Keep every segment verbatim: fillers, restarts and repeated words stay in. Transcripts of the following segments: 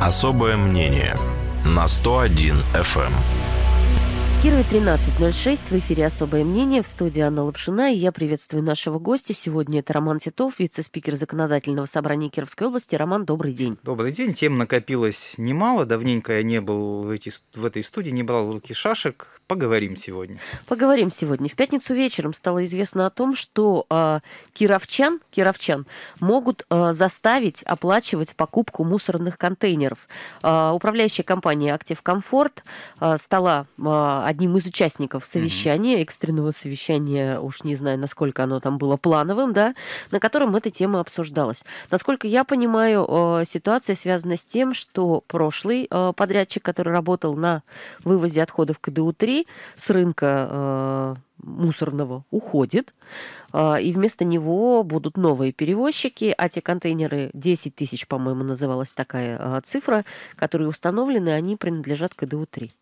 Особое мнение на сто один эф эм. Кирове тринадцать ноль шесть, в эфире «Особое мнение», в студии Анна Лапшина, и я приветствую нашего гостя. Сегодня это Роман Титов, вице-спикер Законодательного собрания Кировской области. Роман, добрый день. Добрый день. Тем накопилось немало. Давненько я не был в, эти, в этой студии, не брал в руки шашек. Поговорим сегодня. Поговорим сегодня. В пятницу вечером стало известно о том, что э, кировчан, кировчан могут э, заставить оплачивать покупку мусорных контейнеров. Э, управляющая компания «Актив Комфорт» э, стала... Э, одним из участников совещания, экстренного совещания, уж не знаю, насколько оно там было плановым, да, на котором эта тема обсуждалась. Насколько я понимаю, ситуация связана с тем, что прошлый подрядчик, который работал на вывозе отходов ка дэ у три с рынка мусорного, уходит, и вместо него будут новые перевозчики, а те контейнеры, десять тысяч, по-моему, называлась такая цифра, которые установлены, они принадлежат ка дэ у три.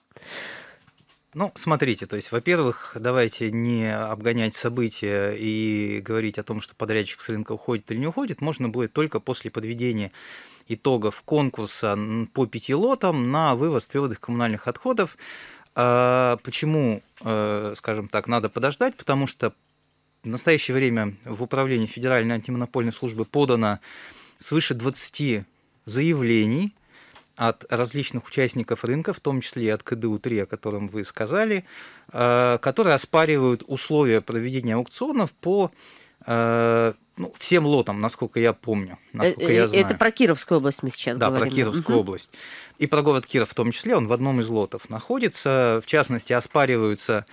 Ну, смотрите, то есть, во-первых, давайте не обгонять события и говорить о том, что подрядчик с рынка уходит или не уходит, можно будет только после подведения итогов конкурса по пяти лотам на вывоз твердых коммунальных отходов. Почему, скажем так, надо подождать? Потому что в настоящее время в управлении Федеральной антимонопольной службы подано свыше двадцати заявлений от различных участников рынка, в том числе и от ка дэ у три, о котором вы сказали, которые оспаривают условия проведения аукционов по ну, всем лотам, насколько я помню, насколько я знаю. Это про Кировскую область мы сейчас да, говорим. Да, про Кировскую угу. область. И про город Киров в том числе, он в одном из лотов находится. В частности, оспариваются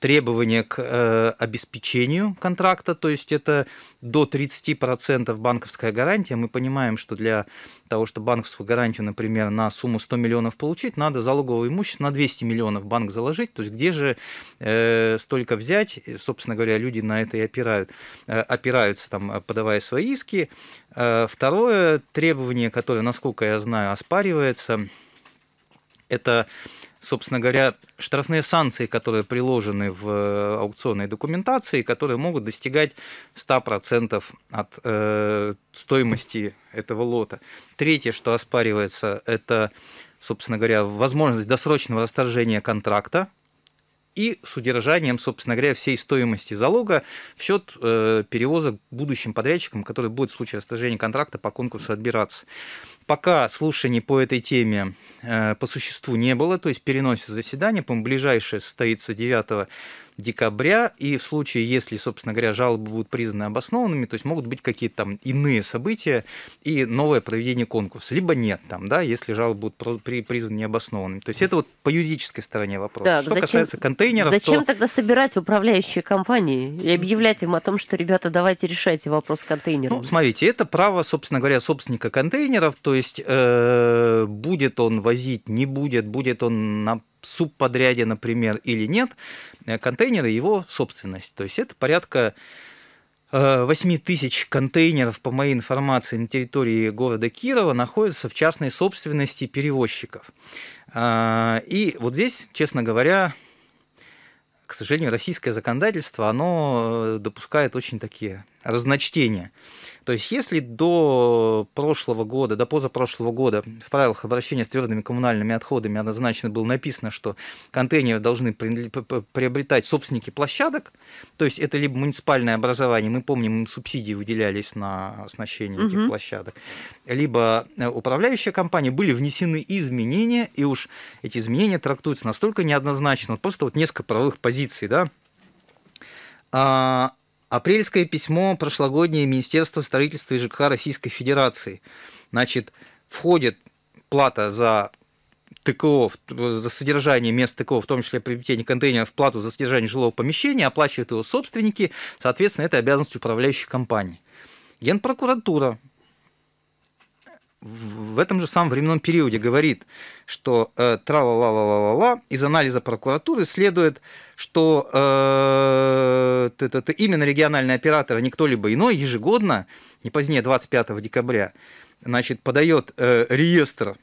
требования к э, обеспечению контракта, то есть это до тридцати процентов банковская гарантия. Мы понимаем, что для того, чтобы банковскую гарантию, например, на сумму сто миллионов получить, надо залоговое имущество на двести миллионов банк заложить. То есть где же э, столько взять? Собственно говоря, люди на это и опирают, э, опираются, там, подавая свои иски. Э, второе требование, которое, насколько я знаю, оспаривается, это... собственно говоря, штрафные санкции, которые приложены в аукционной документации, которые могут достигать ста процентов от э, стоимости этого лота. Третье, что оспаривается, это, собственно говоря, возможность досрочного расторжения контракта и с удержанием, собственно говоря, всей стоимости залога в счет э, перевоза будущим подрядчикам, который будет в случае расторжения контракта по конкурсу отбираться. Пока слушаний по этой теме э, по существу не было, то есть переносится заседание, по-моему, ближайшее состоится девятого декабря, и в случае, если, собственно говоря, жалобы будут признаны обоснованными, то есть могут быть какие-то там иные события и новое проведение конкурса, либо нет, там, да, если жалобы будут признаны необоснованными. То есть это вот по юридической стороне вопроса. Да, что зачем, касается контейнеров... Зачем то... тогда собирать управляющие компании и объявлять им о том, что, ребята, давайте решайте вопрос контейнеров? Ну, смотрите, это право, собственно говоря, собственника контейнеров, то есть э, будет он возить, не будет, будет он на субподряде, например, или нет, контейнеры его собственность. То есть это порядка восьми тысяч контейнеров, по моей информации, на территории города Кирова находятся в частной собственности перевозчиков. И вот здесь, честно говоря, к сожалению, российское законодательство, оно допускает очень такие разночтения. То есть если до прошлого года, до позапрошлого года в правилах обращения с твердыми коммунальными отходами однозначно было написано, что контейнеры должны приобретать собственники площадок, то есть это либо муниципальное образование, мы помним, субсидии выделялись на оснащение [S2] Угу. [S1] Этих площадок, либо управляющая компания, были внесены изменения, и уж эти изменения трактуются настолько неоднозначно, просто вот несколько правовых позиций, да. А... Апрельское письмо прошлогоднее Министерства строительства и ЖКХ Российской Федерации. Значит, входит плата за тэ ка о, за содержание мест тэ ка о, в том числе приобретение контейнеров, плату за содержание жилого помещения, оплачивают его собственники, соответственно, это обязанность управляющей компании. Генпрокуратура в этом же самом временном периоде говорит, что э, тра-ла-ла-ла-ла-ла, из анализа прокуратуры следует, что э, т -т -т, именно региональный оператор, а не кто-либо иной, ежегодно, не позднее двадцать пятого декабря, значит, подает э, реестр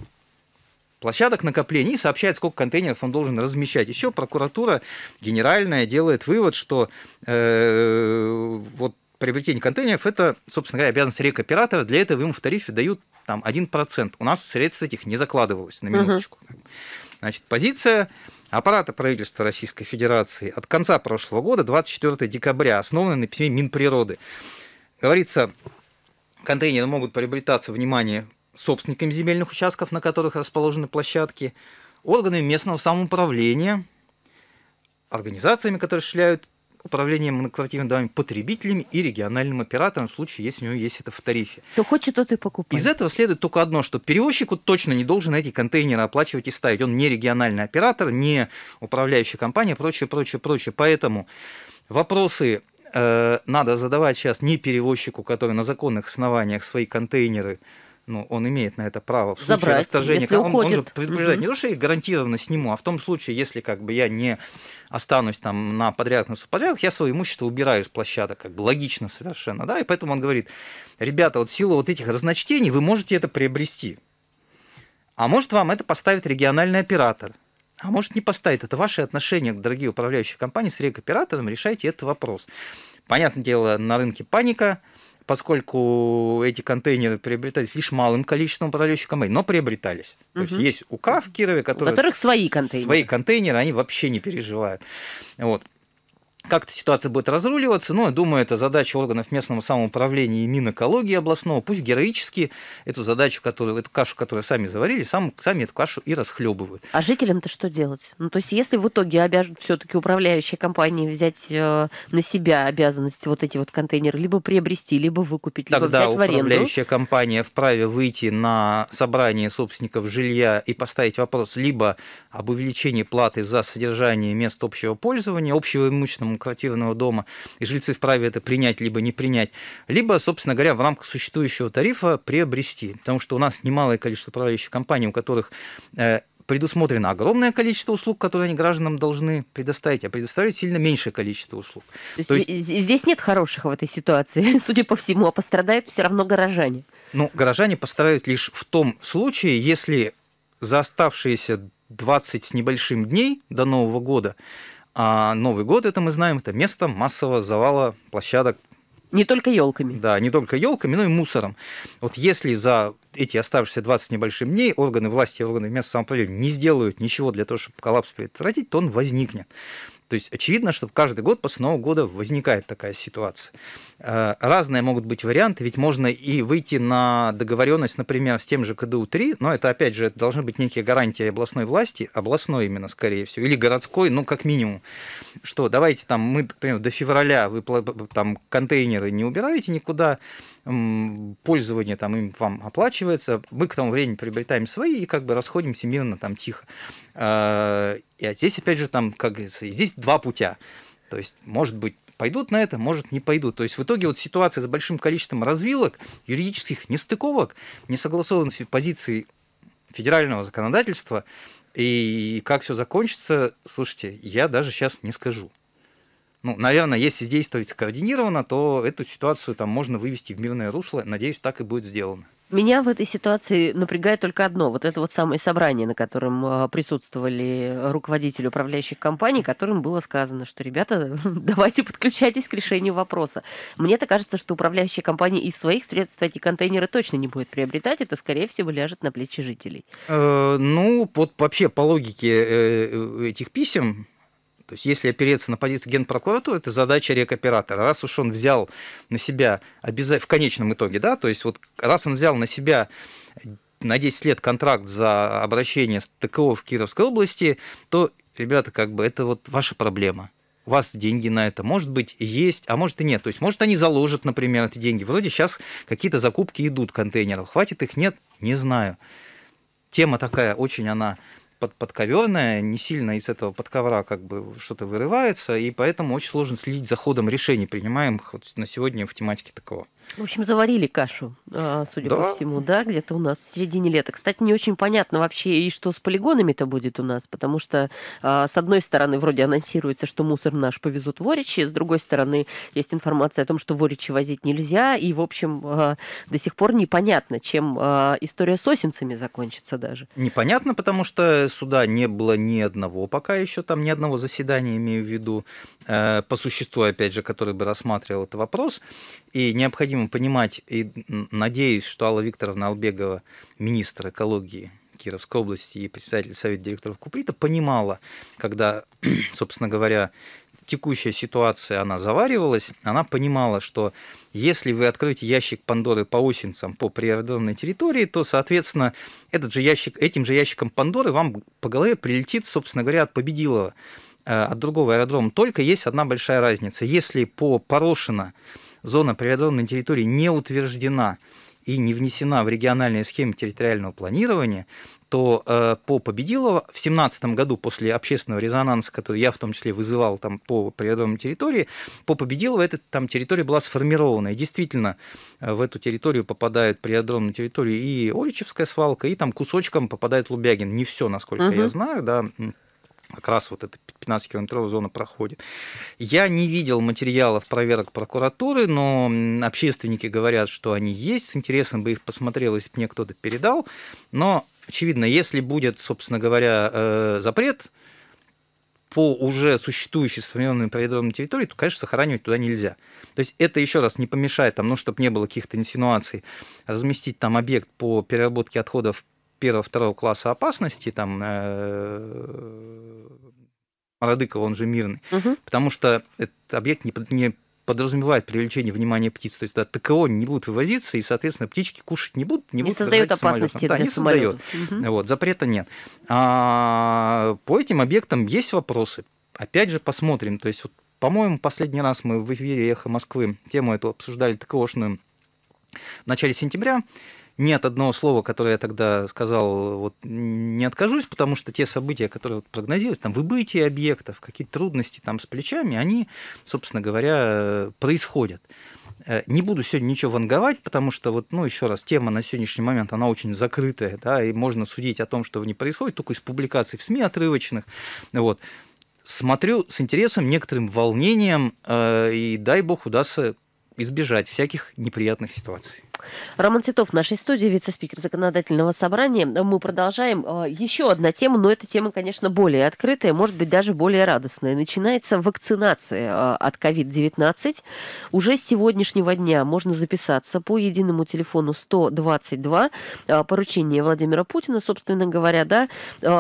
площадок накопления и сообщает, сколько контейнеров он должен размещать. Еще прокуратура генеральная делает вывод, что э, вот приобретение контейнеров – это, собственно говоря, обязанность рекоператора. Для этого ему в тарифе дают там, один процент. У нас средств этих не закладывалось, на минуточку. Угу. Значит, позиция аппарата правительства Российской Федерации от конца прошлого года, двадцать четвёртого декабря, основанная на письме Минприроды. Говорится, контейнеры могут приобретаться, внимание, собственниками земельных участков, на которых расположены площадки, органами местного самоуправления, организациями, которые осуществляют управлением многоквартирными домами, потребителями и региональным оператором, в случае, если у него есть это в тарифе. Кто хочет, тот и покупает. Из этого следует только одно, что перевозчику точно не должен эти контейнеры оплачивать и ставить. Он не региональный оператор, не управляющая компания, прочее, прочее, прочее. Поэтому вопросы э, надо задавать сейчас не перевозчику, который на законных основаниях свои контейнеры, ну, он имеет на это право в случае забрать, расторжения. Он, он же предупреждает, угу, не то, что я их гарантированно сниму, а в том случае, если как бы я не останусь там на подряд, на субподрядах, я свое имущество убираю с площадок, как бы логично совершенно, да, и поэтому он говорит, ребята, вот в силу вот этих разночтений вы можете это приобрести, а может вам это поставит региональный оператор, а может не поставит, это ваши отношения, дорогие управляющие компании, с регоператором, решайте этот вопрос. Понятное дело, на рынке паника, поскольку эти контейнеры приобретались лишь малым количеством управляющих компаний, но приобретались. Угу. То есть есть УК в Кирове, которые, у которых свои контейнеры. Свои контейнеры, они вообще не переживают. Вот. Как-то ситуация будет разруливаться, но, я думаю, это задача органов местного самоуправления и Минэкологии областного. Пусть героически эту задачу, которую, эту кашу, которую сами заварили, сам, сами эту кашу и расхлебывают. А жителям-то что делать? Ну, то есть, если в итоге обяжут все-таки управляющие компании взять э, на себя обязанности вот эти вот контейнеры, либо приобрести, либо выкупить, тогда либо взять в аренду. Управляющая компания вправе выйти на собрание собственников жилья и поставить вопрос либо об увеличении платы за содержание мест общего пользования, общего имущественного квартирного дома, и жильцы вправе это принять, либо не принять, либо, собственно говоря, в рамках существующего тарифа приобрести. Потому что у нас немалое количество управляющих компаний, у которых э, предусмотрено огромное количество услуг, которые они гражданам должны предоставить, а предоставить сильно меньшее количество услуг. То, То есть... Здесь нет хороших в этой ситуации, судя по всему, а пострадают все равно горожане. Ну, горожане пострадают лишь в том случае, если за оставшиеся двадцать с небольшим дней до Нового года. А Новый год, это мы знаем, это место массового завала площадок. Не только елками. Да, не только елками, но и мусором. Вот если за эти оставшиеся двадцать небольших дней органы власти и органы местного самоуправления не сделают ничего для того, чтобы коллапс предотвратить, то он возникнет. То есть очевидно, что каждый год после Нового года возникает такая ситуация. Разные могут быть варианты, ведь можно и выйти на договоренность, например, с тем же КДУ три, но это, опять же, это должны быть некие гарантии областной власти, областной именно, скорее всего, или городской, ну, как минимум, что давайте там мы, например, до февраля вы там контейнеры не убираете никуда, пользование там им вам оплачивается, мы к тому времени приобретаем свои и как бы расходимся мирно там тихо. И здесь, опять же, там, как говорится, здесь два путя. То есть, может быть, пойдут на это, может, не пойдут. То есть, в итоге вот ситуация с большим количеством развилок, юридических нестыковок, несогласованности позиций федерального законодательства, и как все закончится, слушайте, я даже сейчас не скажу. Ну, наверное, если действовать скоординированно, то эту ситуацию там можно вывести в мирное русло. Надеюсь, так и будет сделано. Меня в этой ситуации напрягает только одно. Вот это вот самое собрание, на котором присутствовали руководители управляющих компаний, которым было сказано, что, ребята, давайте подключайтесь к решению вопроса. Мне-то кажется, что управляющие компании из своих средств эти контейнеры точно не будут приобретать. Это, скорее всего, ляжет на плечи жителей. Э, ну, вот вообще по логике этих писем, то есть если опереться на позицию Генпрокуратуры, это задача рекоператора. Раз уж он взял на себя обязательно, в конечном итоге, да, то есть вот раз он взял на себя на десять лет контракт за обращение с ТКО в Кировской области, то, ребята, как бы это вот ваша проблема. У вас деньги на это, может быть, есть, а может и нет. То есть, может, они заложат, например, эти деньги. Вроде сейчас какие-то закупки идут контейнеров. Хватит их, нет, не знаю. Тема такая очень, она... Под, подковерная, не сильно из этого подковра как бы что-то вырывается, и поэтому очень сложно следить за ходом решений, принимаемых вот на сегодня в тематике такого. В общем, заварили кашу, судя да. по всему, да, где-то у нас в середине лета. Кстати, не очень понятно вообще, и что с полигонами-то будет у нас, потому что, с одной стороны, вроде анонсируется, что мусор наш повезут в Оречи, с другой стороны, есть информация о том, что в Оречи возить нельзя, и, в общем, до сих пор непонятно, чем история с Осинцами закончится даже. Непонятно, потому что суда не было ни одного пока еще, там ни одного заседания, имею в виду, по существу, опять же, который бы рассматривал этот вопрос, и необходимо понимать, и надеюсь, что Алла Викторовна Албегова, министр экологии Кировской области и председатель Совета директоров Куприта, понимала, когда, собственно говоря, текущая ситуация, она заваривалась, она понимала, что если вы откроете ящик Пандоры по Осинцам, по природной территории, то, соответственно, этот же ящик, этим же ящиком Пандоры вам по голове прилетит, собственно говоря, от Победилова, от другого аэродрома. Только есть одна большая разница. Если по Порошино зона природной территории не утверждена и не внесена в региональные схемы территориального планирования, то э, по Победилово в две тысячи семнадцатом году, после общественного резонанса, который я в том числе вызывал там, по природной территории, по Победилово эта там, территория была сформирована. И действительно в эту территорию попадают природную территорию и Оречевская свалка, и там кусочком попадает Лубягин. Не все, насколько угу. я знаю, да. Как раз вот эта пятнадцатикилометровая зона проходит. Я не видел материалов проверок прокуратуры, но общественники говорят, что они есть. С интересом бы их посмотрел, если бы мне кто-то передал. Но, очевидно, если будет, собственно говоря, запрет по уже существующей сформированной природной территории, то, конечно, сохранивать туда нельзя. То есть это, еще раз, не помешает, там, ну, чтобы не было каких-то инсинуаций, разместить там объект по переработке отходов первого-второго класса опасности, там Мародыкова, он же Мирный, угу. потому что этот объект не, не подразумевает привлечение внимания птиц, то есть да, ТКО не будут вывозиться, и, соответственно, птички кушать не будут, не, не будут создают опасности да, не создает. Угу. Вот, запрета нет. А по этим объектам есть вопросы. Опять же, посмотрим. То есть, вот, по-моему, последний раз мы в эфире «Эхо Москвы» тему эту обсуждали ТКОшную в начале сентября. Нет одного слова, которое я тогда сказал, вот не откажусь, потому что те события, которые прогнозировались, там выбытие объектов, какие-то трудности там с плечами, они, собственно говоря, происходят. Не буду сегодня ничего ванговать, потому что, вот, ну, еще раз, тема на сегодняшний момент, она очень закрытая, да, и можно судить о том, что в ней происходит, только из публикаций в СМИ отрывочных, вот. Смотрю с интересом, некоторым волнением, и дай бог удастся избежать всяких неприятных ситуаций. Роман Титов в нашей студии, вице-спикер Законодательного собрания. Мы продолжаем еще одна тема, но эта тема, конечно, более открытая, может быть, даже более радостная. Начинается вакцинация от ковид девятнадцать. Уже с сегодняшнего дня можно записаться по единому телефону сто двадцать два. Поручение Владимира Путина, собственно говоря, да.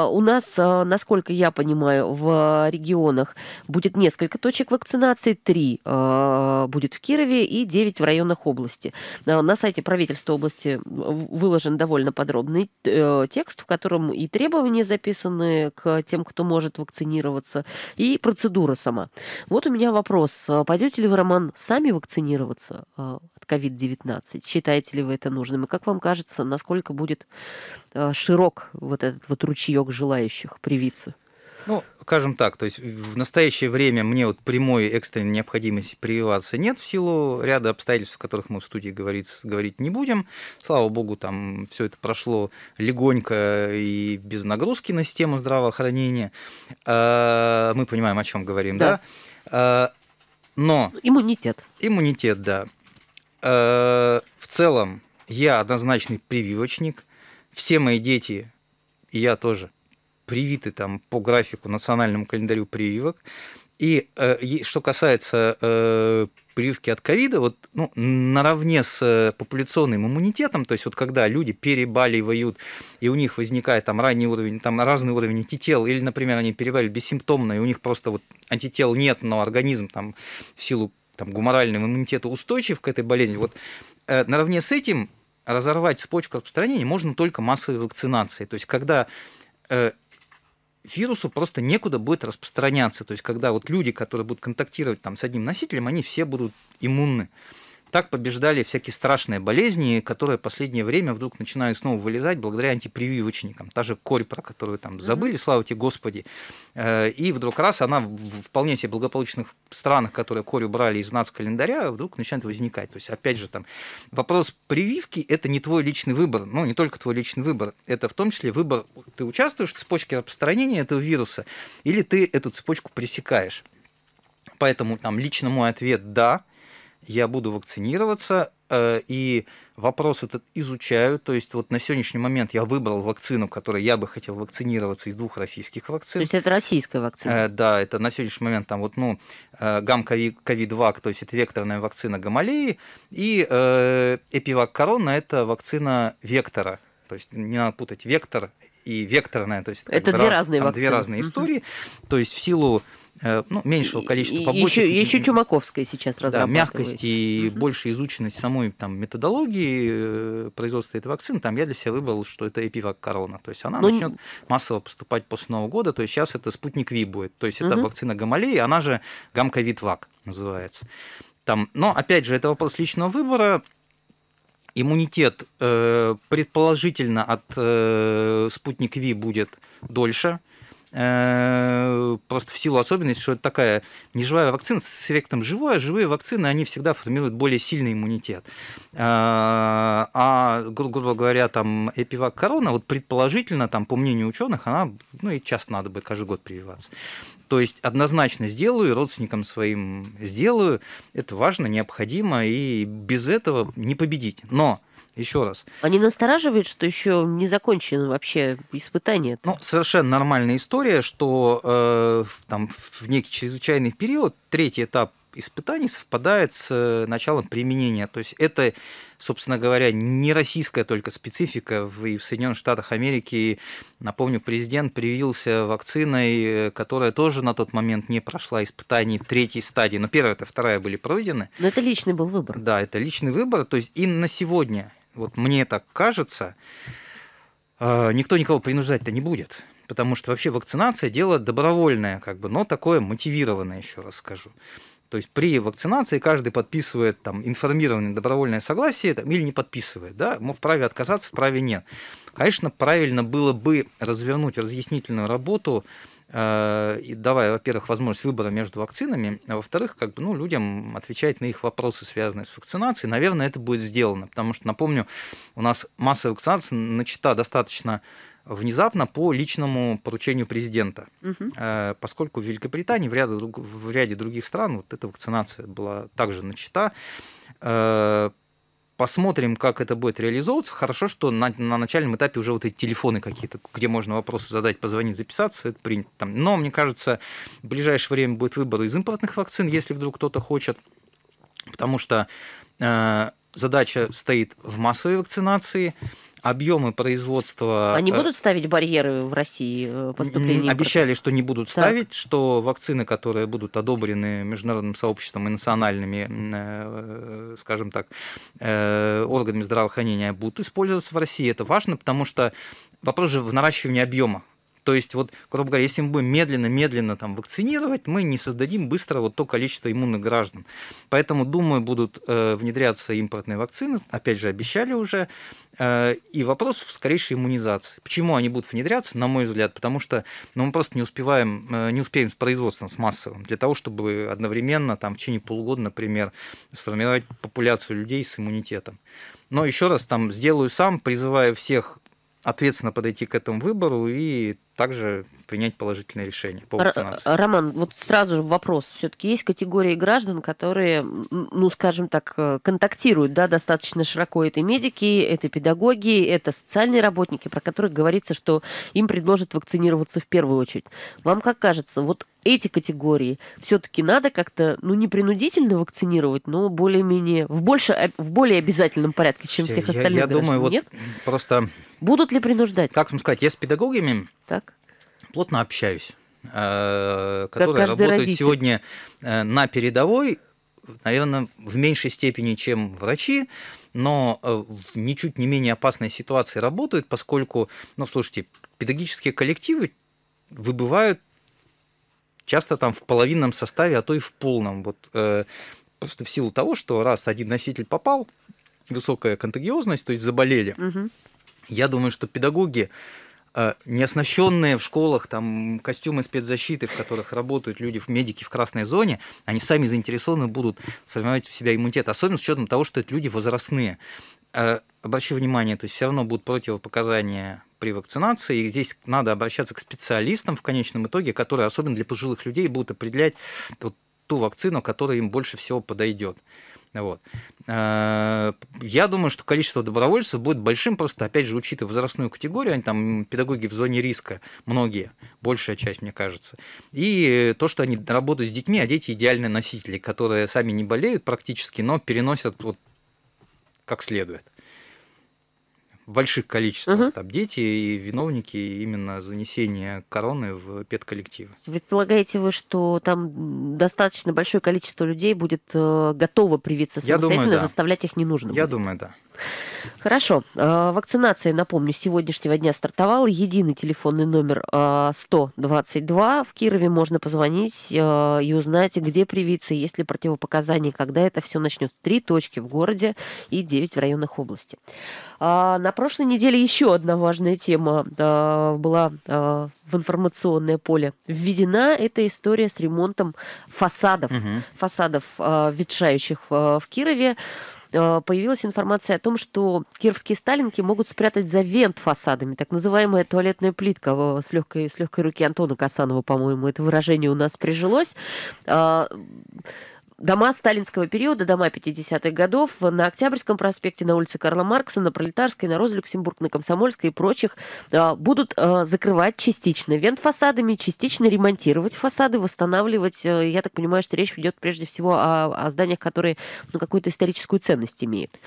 У нас, насколько я понимаю, в регионах будет несколько точек вакцинации. Три будет в Кирове и девять в районах области. На сайте сайте правительства области выложен довольно подробный э, текст, в котором и требования записаны к тем, кто может вакцинироваться, и процедура сама. Вот у меня вопрос. Пойдете ли вы, Роман, сами вакцинироваться э, от ковид девятнадцать? Считаете ли вы это нужным? И как вам кажется, насколько будет э, широк вот этот вот ручеек желающих привиться? Ну, скажем так, то есть в настоящее время мне вот прямой экстренной необходимости прививаться нет в силу ряда обстоятельств, о которых мы в студии говорить, говорить не будем. Слава богу, там все это прошло легонько и без нагрузки на систему здравоохранения. Мы понимаем, о чем говорим, да? да? Но... Иммунитет. Иммунитет, да. В целом я однозначный прививочник. Все мои дети, и я тоже, привиты там по графику, национальному календарю прививок. И э, что касается э, прививки от ковида, вот, ну, наравне с популяционным иммунитетом, то есть вот когда люди переболевают, и у них возникает там ранний уровень, там разный уровень антител, или, например, они переболели бессимптомно, и у них просто вот антител нет, но организм там в силу там, гуморального иммунитета устойчив к этой болезни, вот э, наравне с этим разорвать цепочку распространения можно только массовой вакцинацией. То есть когда... Э, вирусу просто некуда будет распространяться. То есть, когда вот люди, которые будут контактировать там, с одним носителем, они все будут иммунны. Так побеждали всякие страшные болезни, которые в последнее время вдруг начинают снова вылезать благодаря антипрививочникам. Та же корь, про которую там забыли, слава тебе Господи. И вдруг раз она в вполне себе благополучных странах, которые корь убрали из нацкалендаря, вдруг начинает возникать. То есть, опять же, там вопрос прививки – это не твой личный выбор, ну, не только твой личный выбор, это в том числе выбор, ты участвуешь в цепочке распространения этого вируса или ты эту цепочку пресекаешь. Поэтому там лично мой ответ – да. Я буду вакцинироваться, и вопрос этот изучаю. То есть вот на сегодняшний момент я выбрал вакцину, которой я бы хотел вакцинироваться из двух российских вакцин. То есть это российская вакцина? Да, это на сегодняшний момент там вот, ну, гам ковид вак, то есть это векторная вакцина Гамалеи, и Эпивак-корона – это вакцина вектора. То есть не надо путать вектор и векторная. То есть, это две, раз, разные там, две разные истории. То есть в силу ну, меньшего количества побочек. Еще, еще Чумаковская сейчас разрабатывает. Да, мягкость и большая изученность самой там, методологии производства этой вакцины, там я для себя выбрал, что это эпивак-корона. То есть она ну, начнет массово поступать после Нового года. То есть сейчас это Спутник Ви будет. То есть это угу. вакцина Гамалеи, она же гам ковид вак называется. Там, но опять же, это вопрос личного выбора. Иммунитет э, предположительно от э, Спутник Ви будет дольше. Просто в силу особенности, что это такая неживая вакцина с эффектом живой, а живые вакцины, они всегда формируют более сильный иммунитет. А, грубо говоря, там эпивак-корона, вот предположительно, там, по мнению ученых, она, ну, и часто надо бы каждый год прививаться. То есть однозначно сделаю, родственникам своим сделаю, это важно, необходимо, и без этого не победить. Но еще раз. Они настораживают, что еще не закончено вообще испытание. Ну, совершенно нормальная история, что э, там, в некий чрезвычайный период третий этап испытаний совпадает с началом применения. То есть это, собственно говоря, не российская только специфика. И в Соединенных Штатах Америки, напомню, президент привился вакциной, которая тоже на тот момент не прошла испытаний третьей стадии. Но первая и вторая были пройдены. Но это личный был выбор. Да, это личный выбор. То есть и на сегодня, вот мне так кажется, никто никого принуждать-то не будет. Потому что вообще вакцинация – дело добровольное, как бы, но такое мотивированное, еще раз скажу. То есть при вакцинации каждый подписывает там, информированное добровольное согласие там, или не подписывает. Да? Мы вправе отказаться, вправе нет. Конечно, правильно было бы развернуть разъяснительную работу, э, давая, во-первых, возможность выбора между вакцинами, а во-вторых, как бы, ну, людям отвечать на их вопросы, связанные с вакцинацией. Наверное, это будет сделано, потому что, напомню, у нас массовая вакцинация начата достаточно внезапно по личному поручению президента, угу. поскольку в Великобритании, в ряде, в ряде других стран вот эта вакцинация была также начата. Посмотрим, как это будет реализовываться. Хорошо, что на, на начальном этапе уже вот эти телефоны какие-то, где можно вопросы задать, позвонить, записаться, это принято. Там. Но, мне кажется, в ближайшее время будет выбор из импортных вакцин, если вдруг кто-то хочет, потому что э, задача стоит в массовой вакцинации. Объемы производства... Они будут ставить барьеры в России поступления? Обещали, что не будут ставить, так. что вакцины, которые будут одобрены международным сообществом и национальными, скажем так, органами здравоохранения, будут использоваться в России. Это важно, потому что вопрос же в наращивании объема. То есть, вот, грубо говоря, если мы будем медленно-медленно там вакцинировать, мы не создадим быстро вот то количество иммунных граждан. Поэтому, думаю, будут э, внедряться импортные вакцины, опять же, обещали уже, э, и вопрос в скорейшей иммунизации. Почему они будут внедряться, на мой взгляд? Потому что ну, мы просто не успеваем, э, не успеем с производством, с массовым, для того, чтобы одновременно, там, в течение полугода, например, сформировать популяцию людей с иммунитетом. Но еще раз, там, сделаю сам, призываю всех ответственно подойти к этому выбору и также принять положительное решение по вакцинации. Роман, вот сразу вопрос. Все-таки есть категории граждан, которые, ну, скажем так, контактируют, да, достаточно широко. Это медики, это педагоги, это социальные работники, про которых говорится, что им предложат вакцинироваться в первую очередь. Вам как кажется, вот эти категории все-таки надо как-то, ну, не принудительно вакцинировать, но более-менее, в, больше, в более обязательном порядке, чем всех остальных я, я граждан? Думаю, вот нет? Просто... Будут ли принуждать? Как вам сказать, я с педагогами... Так. Плотно общаюсь, которые работают родитель. Сегодня на передовой, наверное, в меньшей степени, чем врачи, но в ничуть не менее опасной ситуации работают, поскольку, ну, слушайте, педагогические коллективы выбывают часто там в половинном составе, а то и в полном. Вот просто в силу того, что раз один носитель попал, высокая контагиозность, то есть заболели, угу. Я думаю, что педагоги, не оснащенные в школах там, костюмы спецзащиты, в которых работают люди, медики в красной зоне, они сами заинтересованы будут сформировать у себя иммунитет, особенно с учетом того, что это люди возрастные. Обращу внимание, то есть все равно будут противопоказания при вакцинации, и здесь надо обращаться к специалистам в конечном итоге, которые особенно для пожилых людей будут определять вот ту вакцину, которая им больше всего подойдет. Вот. Я думаю, что количество добровольцев будет большим, просто, опять же, учитывая возрастную категорию, они там педагоги в зоне риска, многие, большая часть, мне кажется, и то, что они работают с детьми, а дети идеальные носители, которые сами не болеют практически, но переносят вот как следует. В больших количествах угу. там дети и виновники именно занесения короны в педколлективы. Предполагаете вы, что там достаточно большое количество людей будет готово привиться самостоятельно, Я думаю, да. заставлять их не нужно Я будет? думаю, да. Хорошо. Вакцинация, напомню, с сегодняшнего дня стартовала. Единый телефонный номер сто двадцать два. В Кирове можно позвонить и узнать, где привиться, есть ли противопоказания, когда это все начнется. Три точки в городе и девять в районах области. На прошлой неделе еще одна важная тема была в информационное поле введена. Это история с ремонтом фасадов, угу. фасадов ветшающих в Кирове. Появилась информация о том, что кировские сталинки могут спрятать за вент фасадами, так называемая туалетная плитка. С легкой, с легкой руки Антона Касанова, по-моему, это выражение у нас прижилось. Дома сталинского периода, дома пятидесятых годов на Октябрьском проспекте, на улице Карла Маркса, на Пролетарской, на Роза Люксембург, на Комсомольской и прочих будут закрывать частично вент-фасадами, частично ремонтировать фасады, восстанавливать. Я так понимаю, что речь идет прежде всего о, о зданиях, которые ну, какую-то историческую ценность имеют.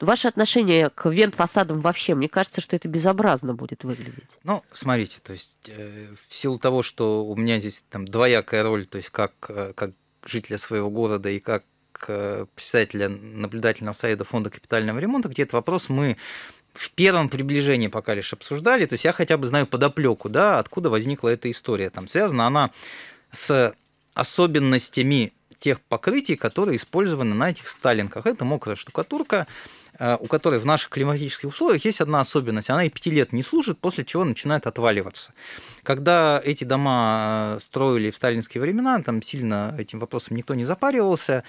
Ваше отношение к вент-фасадам вообще, мне кажется, что это безобразно будет выглядеть. Ну, смотрите, то есть э, в силу того, что у меня здесь там двоякая роль, то есть как... Э, как жителя своего города и как председателя наблюдательного совета фонда капитального ремонта, где этот вопрос мы в первом приближении пока лишь обсуждали, то есть я хотя бы знаю подоплеку, да, откуда возникла эта история. Там связана она с особенностями тех покрытий, которые использованы на этих сталинках. Это мокрая штукатурка, у которой в наших климатических условиях есть одна особенность. Она и пяти лет не служит, после чего начинает отваливаться. Когда эти дома строили в сталинские времена, там сильно этим вопросом никто не запаривался.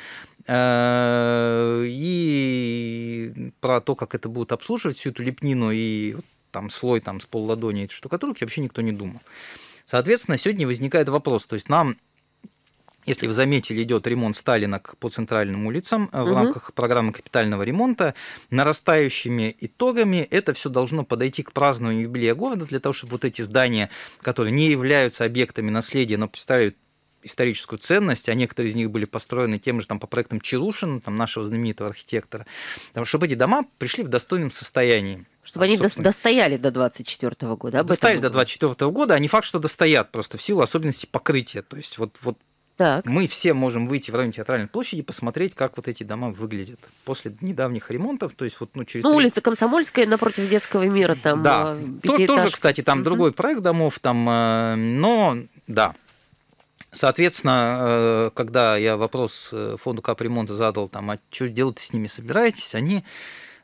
И про то, как это будут обслуживать, всю эту лепнину и там, слой там, с полладони этой штукатурки, вообще никто не думал. Соответственно, сегодня возникает вопрос. То есть нам... Если вы заметили, идет ремонт сталинок по центральным улицам в угу. рамках программы капитального ремонта. Нарастающими итогами это все должно подойти к празднованию юбилея города, для того, чтобы вот эти здания, которые не являются объектами наследия, но представляют историческую ценность, а некоторые из них были построены тем же там, по проектам Чарушина, там, нашего знаменитого архитектора, там, чтобы эти дома пришли в достойном состоянии. Чтобы они собственно. достояли до двадцать четвёртого года. Об достояли до двадцать четвёртого года, а не факт, что достоят, просто в силу особенностей покрытия. То есть вот... вот Так. Мы все можем выйти в район Театральной площади и посмотреть, как вот эти дома выглядят после недавних ремонтов. То есть вот, ну, через... ну, улица Комсомольская напротив Детского мира. Там, да, пятиэтажка. Тоже, кстати, там uh-huh. другой проект домов. Там, но, да, соответственно, когда я вопрос фонду капремонта задал, там, а что делать-то с ними собираетесь, они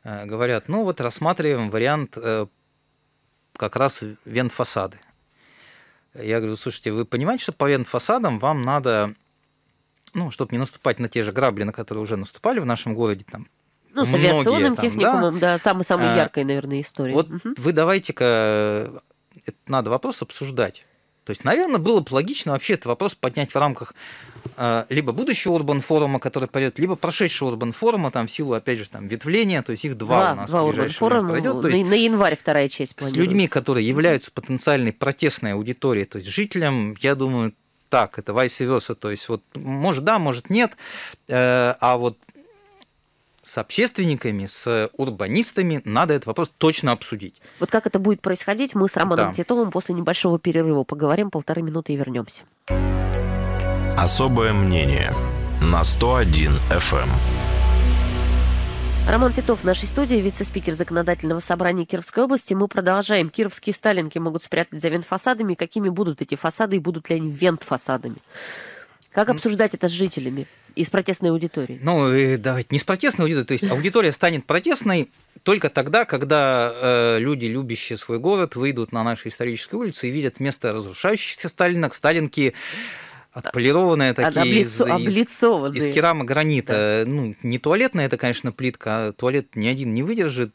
говорят, ну вот рассматриваем вариант как раз вент-фасады. Я говорю, слушайте, вы понимаете, что по вент-фасадам вам надо, ну, чтобы не наступать на те же грабли, на которые уже наступали в нашем городе, там, ну, с авиационным техникумом, да, да самой-самой яркой, наверное, история. Вот угу. вы давайте-ка, это надо вопрос обсуждать. То есть, наверное, было бы логично вообще этот вопрос поднять в рамках э, либо будущего урбан-форума, который пойдет, либо прошедшего урбан-форума, там в силу, опять же, там ветвления, то есть их два, два у нас в ближайшее время пройдет. То есть, на январь вторая часть планируется. С людьми, которые являются потенциальной протестной аудиторией, то есть жителям, я думаю, так, это vice versa, то есть вот может да, может нет, э, а вот с общественниками, с урбанистами надо этот вопрос точно обсудить. Вот как это будет происходить, мы с Романом да. Титовым после небольшого перерыва поговорим, полторы минуты и вернемся. Особое мнение на сто один эф эм. Роман Титов в нашей студии, вице-спикер Законодательного собрания Кировской области. Мы продолжаем. Кировские сталинки могут спрятать за вент-фасадами. Какими будут эти фасады и будут ли они вент-фасадами? Как обсуждать это с жителями и с протестной аудиторией? Ну, давайте, не с протестной аудиторией, то есть аудитория станет протестной только тогда, когда э, люди, любящие свой город, выйдут на наши исторические улицы и видят вместо разрушающихся сталинок, сталинки, отполированные такие, облицо, из, из, из керамогранита. Да. Ну, не туалетная, это, конечно, плитка, а туалет ни один не выдержит,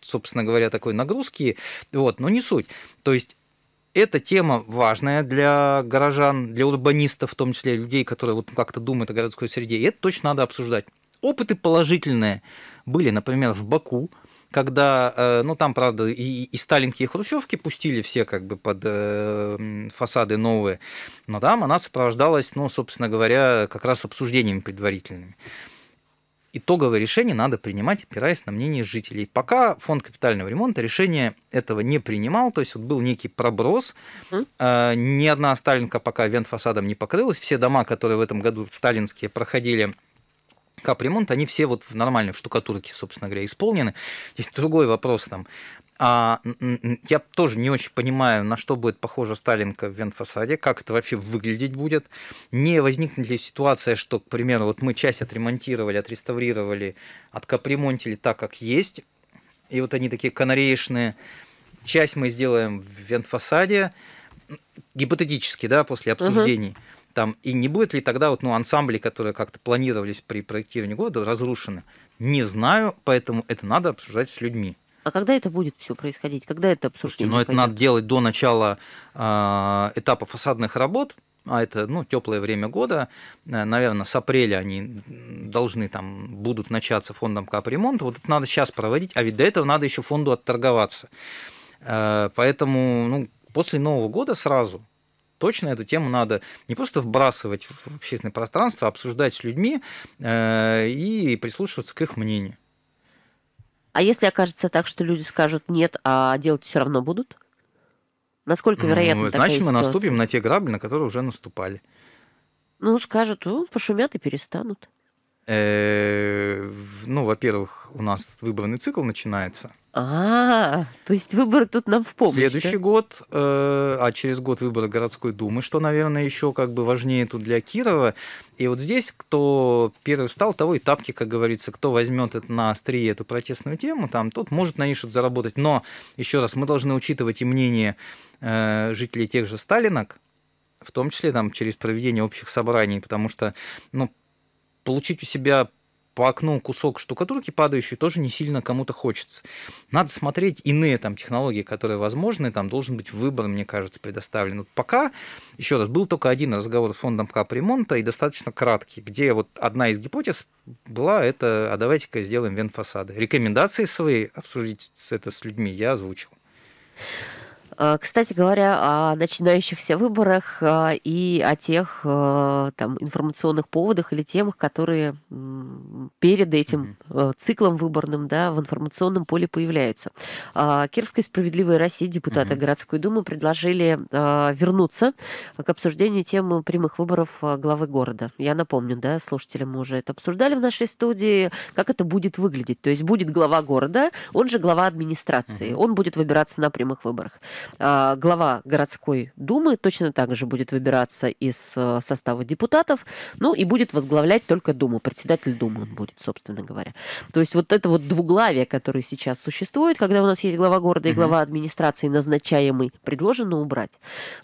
собственно говоря, такой нагрузки, вот, но не суть. То есть эта тема важная для горожан, для урбанистов, в том числе людей, которые вот как-то думают о городской среде, и это точно надо обсуждать. Опыты положительные были, например, в Баку, когда, ну, там, правда, и, и сталинки, и хрущевки пустили все как бы под э, фасады новые, но там она сопровождалась, ну, собственно говоря, как раз обсуждениями предварительными. Итоговое решение надо принимать, опираясь на мнение жителей. Пока фонд капитального ремонта решение этого не принимал, то есть вот был некий проброс, mm. ни одна сталинка пока вентфасадом не покрылась, все дома, которые в этом году сталинские проходили капремонт, они все вот в нормальной штукатурке, собственно говоря, исполнены. Здесь другой вопрос там. А я тоже не очень понимаю, на что будет похожа сталинка в вентфасаде, как это вообще выглядеть будет. Не возникнет ли ситуация, что, к примеру, вот мы часть отремонтировали, отреставрировали, откапремонтили так, как есть, и вот они такие канареечные. Часть мы сделаем в вентфасаде, гипотетически, да, после обсуждений. Угу. Там, и не будет ли тогда вот, ну, ансамбли, которые как-то планировались при проектировании года, разрушены? Не знаю, поэтому это надо обсуждать с людьми. А когда это будет все происходить? Когда это обсуждение? Слушайте, ну, это надо делать до начала э, этапа фасадных работ, а это, ну, теплое время года. Наверное, с апреля они должны там будут начаться фондом капремонта. Вот это надо сейчас проводить, а ведь до этого надо еще фонду отторговаться. Э, поэтому, ну, после Нового года сразу точно эту тему надо не просто вбрасывать в общественное пространство, а обсуждать с людьми э, и прислушиваться к их мнению. А если окажется так, что люди скажут нет, а делать все равно будут? Насколько вероятно, ну, такая значит, ситуация? Мы наступим на те грабли, на которые уже наступали. Ну, скажут, ну, пошумят и перестанут. Э-э- ну, во-первых, у нас выборный цикл начинается. А, то есть выборы тут нам в помощь. Следующий год, а через год выборы городской думы, что, наверное, еще как бы важнее тут для Кирова. И вот здесь, кто первый встал, того и тапки, как говорится, кто возьмет это на острие, эту протестную тему, там, тот может на ней что-то заработать. Но, еще раз, мы должны учитывать и мнение жителей тех же сталинок, в том числе там, через проведение общих собраний, потому что, ну, получить у себя по окну кусок штукатурки падающий тоже не сильно кому-то хочется. Надо смотреть иные там технологии, которые возможны, там должен быть выбор, мне кажется, предоставлен. Вот пока, еще раз, был только один разговор с фондом капремонта и достаточно краткий, где вот одна из гипотез была это, а давайте-ка сделаем вентфасады. Рекомендации свои обсудить это с людьми я озвучил. Кстати говоря, о начинающихся выборах и о тех там, информационных поводах или темах, которые перед этим циклом выборным, да, в информационном поле появляются. Кировской «Справедливой России» депутаты городской думы предложили вернуться к обсуждению темы прямых выборов главы города. Я напомню, да, слушателям мы уже это обсуждали в нашей студии, как это будет выглядеть. То есть будет глава города, он же глава администрации, он будет выбираться на прямых выборах. Глава городской думы точно так же будет выбираться из состава депутатов, ну и будет возглавлять только думу, председатель думы он будет, собственно говоря. То есть вот это вот двуглавие, которое сейчас существует, когда у нас есть глава города и глава администрации назначаемый, предложено убрать.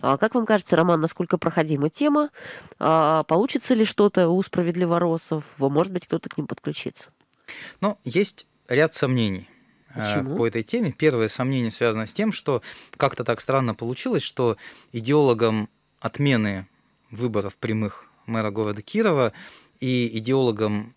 Как вам кажется, Роман, насколько проходима тема? Получится ли что-то у справедливоросов? Может быть, кто-то к ним подключится? Ну, есть ряд сомнений. Почему? По этой теме. Первое сомнение связано с тем, что как-то так странно получилось, что идеологом отмены выборов прямых мэра города Кирова и идеологом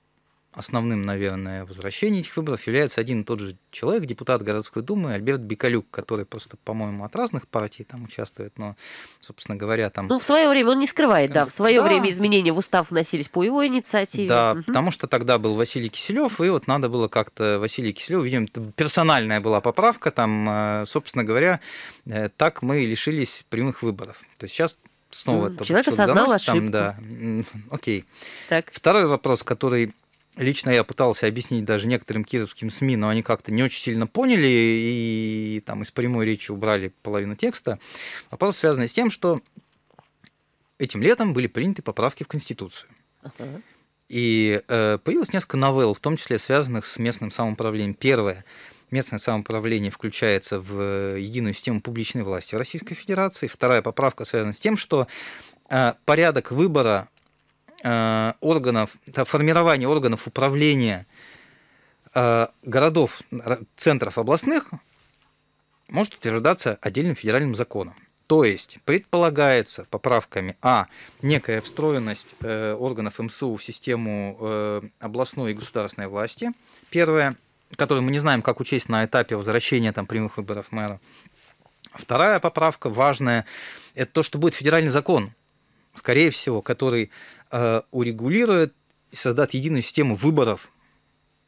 основным, наверное, возвращения этих выборов является один и тот же человек, депутат городской думы Альберт Бекалюк, который просто, по-моему, от разных партий там участвует, но, собственно говоря, там... Ну, в свое время он не скрывает, да, в свое да. время изменения в устав вносились по его инициативе. Да, угу. Потому что тогда был Василий Киселев, и вот надо было как-то Василий Киселев, видимо, персональная была поправка, там, собственно говоря, так мы лишились прямых выборов. То есть сейчас снова... Mm, человек осознал заносит, ошибку. Там, да. Окей. Так. Второй вопрос, который... Лично я пытался объяснить даже некоторым кировским СМИ, но они как-то не очень сильно поняли и там из прямой речи убрали половину текста. Вопрос связан с тем, что этим летом были приняты поправки в Конституцию. Uh-huh. И э, появилось несколько новелл, в том числе связанных с местным самоуправлением. Первое. Местное самоуправление включается в единую систему публичной власти в Российской Федерации. Вторая поправка связана с тем, что э, порядок выбора э, органов, формирования органов управления э, городов, центров областных может утверждаться отдельным федеральным законом. То есть предполагается поправками а. некая встроенность э, органов МСУ в систему э, областной и государственной власти, первое, которую мы не знаем, как учесть на этапе возвращения там, прямых выборов мэра. Вторая поправка важная – это то, что будет федеральный закон, скорее всего, который э, урегулирует и создаст единую систему выборов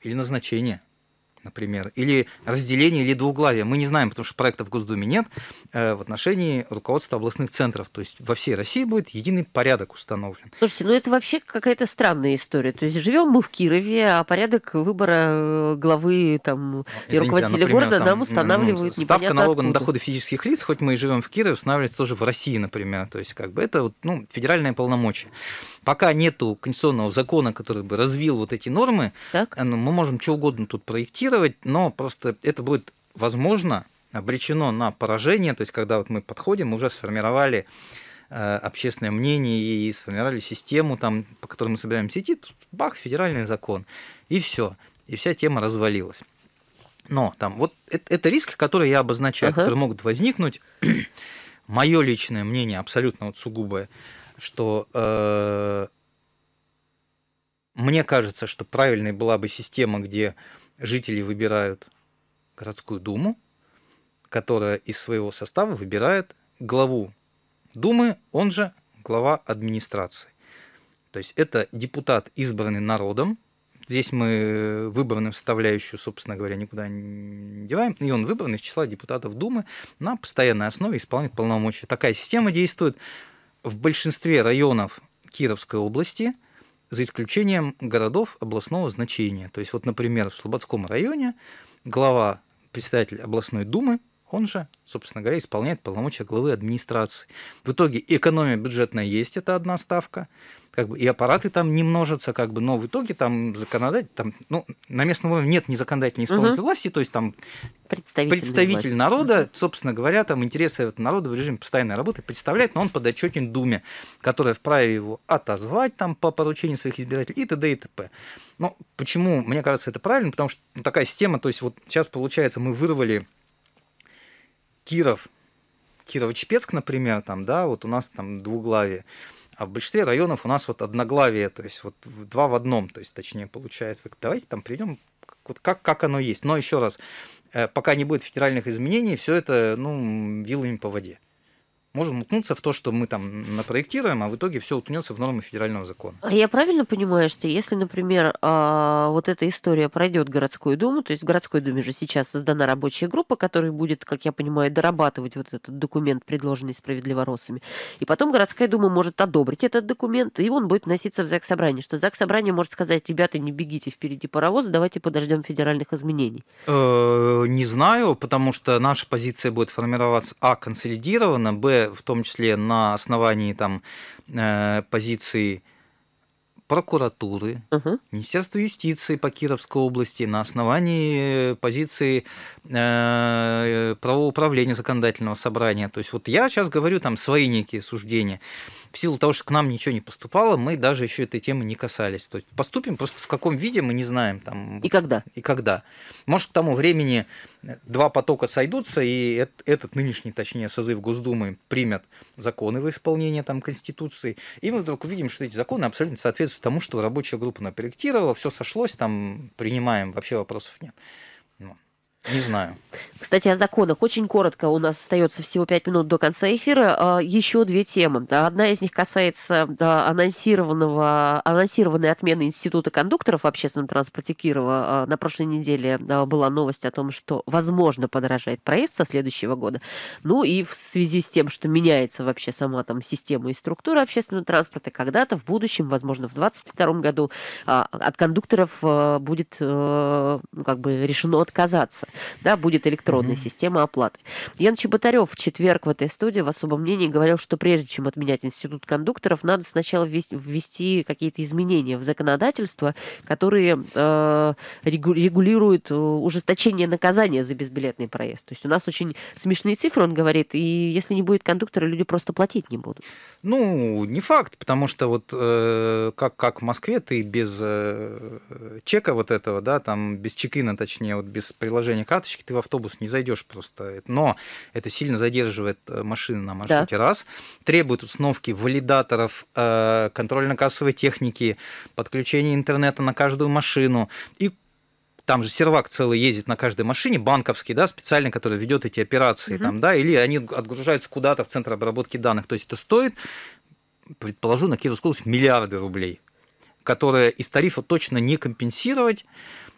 или назначения, например, или разделение, или двуглавие. Мы не знаем, потому что проекта в Госдуме нет э, в отношении руководства областных центров. То есть во всей России будет единый порядок установлен. Слушайте, ну это вообще какая-то странная история. То есть живем мы в Кирове, а порядок выбора главы там, и руководителя например, города там, нам устанавливают ну, ставка налога откуда. На доходы физических лиц, хоть мы и живем в Кирове, устанавливается тоже в России, например. То есть как бы это ну, федеральное полномочия. Пока нету конституционного закона, который бы развил вот эти нормы, так. мы можем что угодно тут проектировать, но просто это будет, возможно, обречено на поражение. То есть, когда вот мы подходим, мы уже сформировали э, общественное мнение и сформировали систему, там, по которой мы собираемся идти, тут, бах, федеральный закон. И все. И вся тема развалилась. Но там вот это, это риски, которые я обозначаю, uh-huh. которые могут возникнуть. Мое личное мнение, абсолютно вот сугубое, что... Э, мне кажется, что правильной была бы система, где... жители выбирают городскую думу, которая из своего состава выбирает главу думы, он же глава администрации. То есть это депутат, избранный народом. Здесь мы выборную составляющую, собственно говоря, никуда не деваем. И он выбран из числа депутатов думы на постоянной основе исполняет полномочия. Такая система действует в большинстве районов Кировской области, за исключением городов областного значения. То есть, вот, например, в Слободском районе глава, представитель областной думы, он же, собственно говоря, исполняет полномочия главы администрации. В итоге экономия бюджетная есть, это одна ставка, как бы, и аппараты там не множатся, как бы, но в итоге там законодатель, там, ну, на местном уровне нет ни законодательной, ни исполнительной угу. власти, то есть там представитель народа, угу. собственно говоря, там интересы народа в режиме постоянной работы представляет, но он подотчетен Думе, которая вправе его отозвать там по поручению своих избирателей и т.д. и т.п. Но почему, мне кажется, это правильно, потому что ну, такая система, то есть вот сейчас, получается, мы вырвали Киров, Кирово-Чепецк, например, там, да, вот у нас там двуглавие, а в большинстве районов у нас вот одноглавие, то есть вот два в одном, то есть точнее получается. Давайте там придем, вот как, как оно есть. Но еще раз, пока не будет федеральных изменений, все это, ну, вилами по воде. Можем уткнуться в то, что мы там напроектируем, а в итоге все уткнется в нормы федерального закона. А я правильно понимаю, что если, например, вот эта история пройдет городскую думу, то есть в городской думе же сейчас создана рабочая группа, которая будет, как я понимаю, дорабатывать вот этот документ, предложенный справедливоросами, и потом городская дума может одобрить этот документ, и он будет вноситься в Заксобрание, что Заксобрание может сказать, ребята, не бегите впереди паровоза, давайте подождем федеральных изменений. Не знаю, потому что наша позиция будет формироваться, а, консолидированно, б, в том числе на основании там, э, позиции прокуратуры, uh-huh. Министерства юстиции по Кировской области, на основании позиции э, правоуправления законодательного собрания. То есть вот я сейчас говорю там свои некие суждения. В силу того, что к нам ничего не поступало, мы даже еще этой темы не касались. То есть поступим, просто в каком виде мы не знаем. Там, и когда. И когда. Может, к тому времени два потока сойдутся, и этот нынешний, точнее, созыв Госдумы примет законы в исполнение там, Конституции, и мы вдруг увидим, что эти законы абсолютно соответствуют тому, что рабочая группа напроектировала, все сошлось, там принимаем, вообще вопросов нет. Ну, не знаю. Кстати, о законах. Очень коротко, у нас остается всего пять минут до конца эфира. Еще две темы. Одна из них касается анонсированного, анонсированной отмены Института кондукторов в общественном транспорте Кирова. На прошлой неделе была новость о том, что, возможно, подорожает проезд со следующего года. Ну и в связи с тем, что меняется вообще сама там система и структура общественного транспорта, когда-то в будущем, возможно, в двадцать втором году от кондукторов будет как бы решено отказаться. да, будет электронная mm-hmm. система оплаты. Ян Чеботарев в четверг в этой студии в особом мнении говорил, что прежде чем отменять институт кондукторов, надо сначала ввести, ввести какие-то изменения в законодательство, которые э, регулируют ужесточение наказания за безбилетный проезд. То есть у нас очень смешные цифры, он говорит, и если не будет кондуктора, люди просто платить не будут. Ну, не факт, потому что вот э, как, как в Москве ты без э, чека вот этого, да, там без чекина, точнее, вот без приложения карточки ты в автобус не зайдешь просто. Но это сильно задерживает машины на маршруте, да. раз. Требует установки валидаторов, э, контрольно-кассовой техники, подключения интернета на каждую машину и там же сервак целый ездит на каждой машине, банковский, да, специальный, который ведет эти операции, угу. там, да, или они отгружаются куда-то в центр обработки данных. То есть это стоит, предположу, на Кировскую область миллиарды рублей, которые из тарифа точно не компенсировать,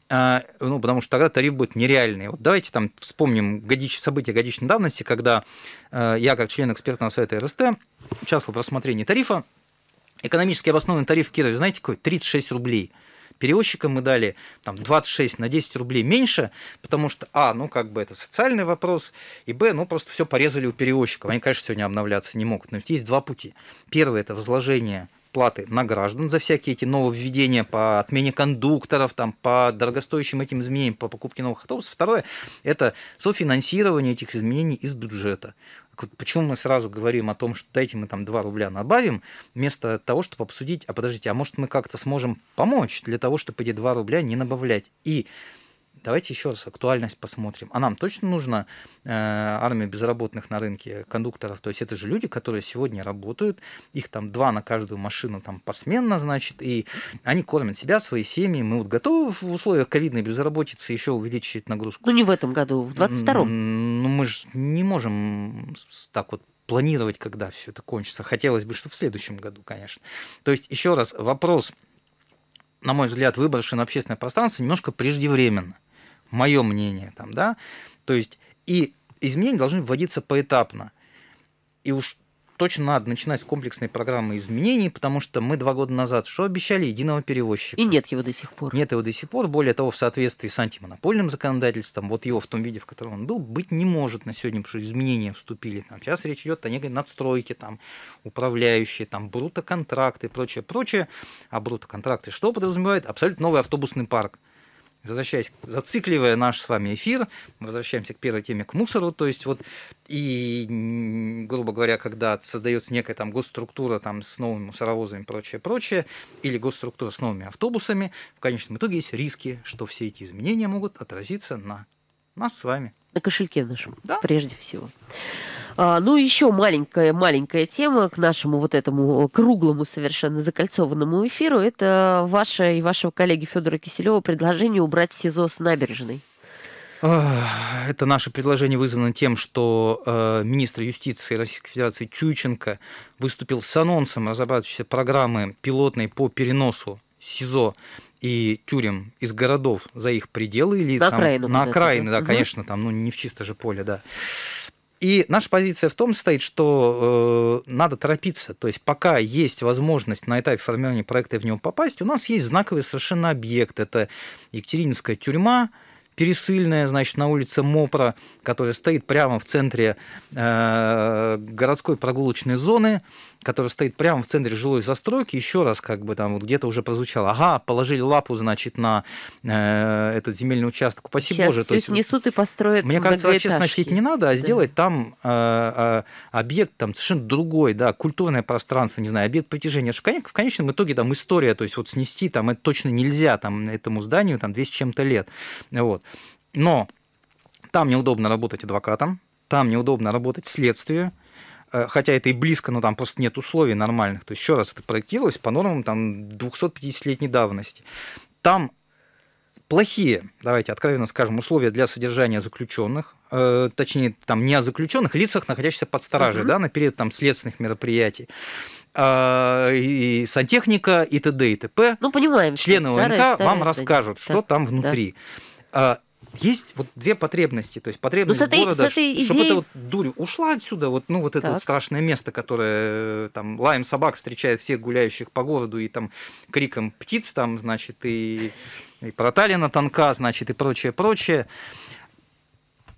ну, потому что тогда тариф будет нереальный. Вот давайте там вспомним годич... события годичной давности, когда я, как член экспертного совета эр эс тэ, участвовал в рассмотрении тарифа. Экономически обоснованный тариф в Кирове, знаете, какой? тридцать шесть рублей. Перевозчикам мы дали там, двадцать шесть на десять рублей меньше, потому что, а, ну, как бы это социальный вопрос, и, б, ну, просто все порезали у перевозчиков. Они, конечно, сегодня обновляться не могут, но ведь есть два пути. Первый – это возложение платы на граждан за всякие эти нововведения по отмене кондукторов, там, по дорогостоящим этим изменениям, по покупке новых автобусов. Второе – это софинансирование этих изменений из бюджета. Почему мы сразу говорим о том, что дайте мы там два рубля набавим, вместо того, чтобы обсудить, а подождите, а может мы как-то сможем помочь для того, чтобы эти два рубля не набавлять. И давайте еще раз актуальность посмотрим. А нам точно нужна э, армия безработных на рынке кондукторов? То есть это же люди, которые сегодня работают, их там два на каждую машину там посменно, значит, и они кормят себя, свои семьи. Мы вот готовы в условиях ковидной безработицы еще увеличить нагрузку? Ну не в этом году, в двадцать втором. Ну мы же не можем так вот планировать, когда все это кончится. Хотелось бы, что в следующем году, конечно. То есть еще раз вопрос, на мой взгляд, выброшен на общественное пространство немножко преждевременно. Мое мнение, там, да, то есть и изменения должны вводиться поэтапно, и уж точно надо начинать с комплексной программы изменений, потому что мы два года назад что обещали? Единого перевозчика. И нет его до сих пор. Нет его до сих пор, более того, в соответствии с антимонопольным законодательством, вот его в том виде, в котором он был, быть не может на сегодня, потому что изменения вступили. Там, сейчас речь идет о некой надстройке, там, управляющие, там, брутоконтракты и прочее, прочее. А брутоконтракты что подразумевает? Абсолютно новый автобусный парк. Возвращаясь, зацикливая наш с вами эфир, мы возвращаемся к первой теме, к мусору. То есть вот и, грубо говоря, когда создается некая там госструктура там, с новыми мусоровозами и прочее, прочее, или госструктура с новыми автобусами, в конечном итоге есть риски, что все эти изменения могут отразиться на нас с вами. На кошельке нашем, да? Прежде всего. А, ну, еще маленькая-маленькая тема к нашему вот этому круглому, совершенно закольцованному эфиру. Это ваше и вашего коллеги Федора Киселева предложение убрать СИЗО с набережной. Это наше предложение вызвано тем, что э, министр юстиции Российской Федерации Чуйченко выступил с анонсом разрабатывающейся программы пилотной по переносу СИЗО и тюрем из городов за их пределы или на, там, окраину, на окраины, да, угу. конечно, там, ну, не в чисто же поле, да. И наша позиция в том состоит, что э, надо торопиться. То есть пока есть возможность на этапе формирования проекта в него попасть, у нас есть знаковый совершенно объект. Это Екатерининская тюрьма, пересыльная, значит, на улице Мопра, которая стоит прямо в центре э, городской прогулочной зоны, которая стоит прямо в центре жилой застройки. Еще раз, как бы там вот где-то уже прозвучало, ага, положили лапу, значит, на э, этот земельный участок. Упаси Сейчас Боже. То есть несут и построят. Мне кажется, вообще сносить не надо, а да. сделать там э, объект там совершенно другой, да, культурное пространство, не знаю, объект притяжения. В конечном итоге там история, то есть вот снести там это точно нельзя, там этому зданию там двести с чем-то лет, вот. Но там неудобно работать адвокатам, там неудобно работать следствию, хотя это и близко, но там просто нет условий нормальных. То есть еще раз, это проектировалось по нормам там, двухсот пятидесятилетней давности. Там плохие, давайте откровенно скажем, условия для содержания заключенных, э, точнее, там не о заключенных, лицах, находящихся под стражей, mm-hmm. да, на период там, следственных мероприятий. И сантехника, и т.д. и т.п. Ну, понимаем. Члены ОНК старые, старые, вам расскажут, да, что там внутри. Да. Есть вот две потребности, то есть потребность ну, города, чтобы идеей... эта вот дурь ушла отсюда, вот, ну вот это вот страшное место, которое там лаем собак встречает всех гуляющих по городу и там криком птиц там, значит, и, и проталина тонка, значит, и прочее, прочее.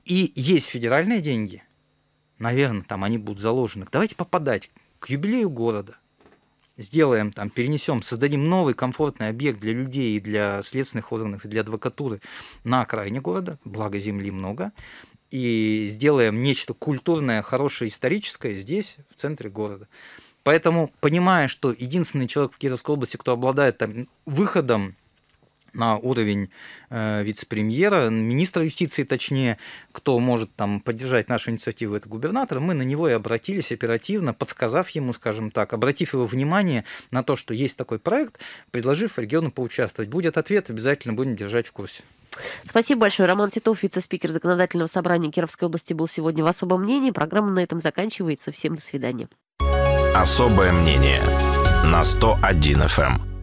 И есть федеральные деньги, наверное, там они будут заложены. Давайте попадать к юбилею города. Сделаем там, перенесем, создадим новый комфортный объект для людей, и для следственных органов, и для адвокатуры на окраине города, благо земли много, и сделаем нечто культурное, хорошее, историческое здесь, в центре города. Поэтому, понимая, что единственный человек в Кировской области, кто обладает там выходом на уровень э, вице-премьера, министра юстиции, точнее, кто может там поддержать нашу инициативу, это губернатор, мы на него и обратились оперативно, подсказав ему, скажем так, обратив его внимание на то, что есть такой проект, предложив региону поучаствовать. Будет ответ, обязательно будем держать в курсе. Спасибо большое. Роман Титов, вице-спикер Законодательного собрания Кировской области, был сегодня в «Особом мнении». Программа на этом заканчивается. Всем до свидания. «Особое мнение» на сто один эф эм.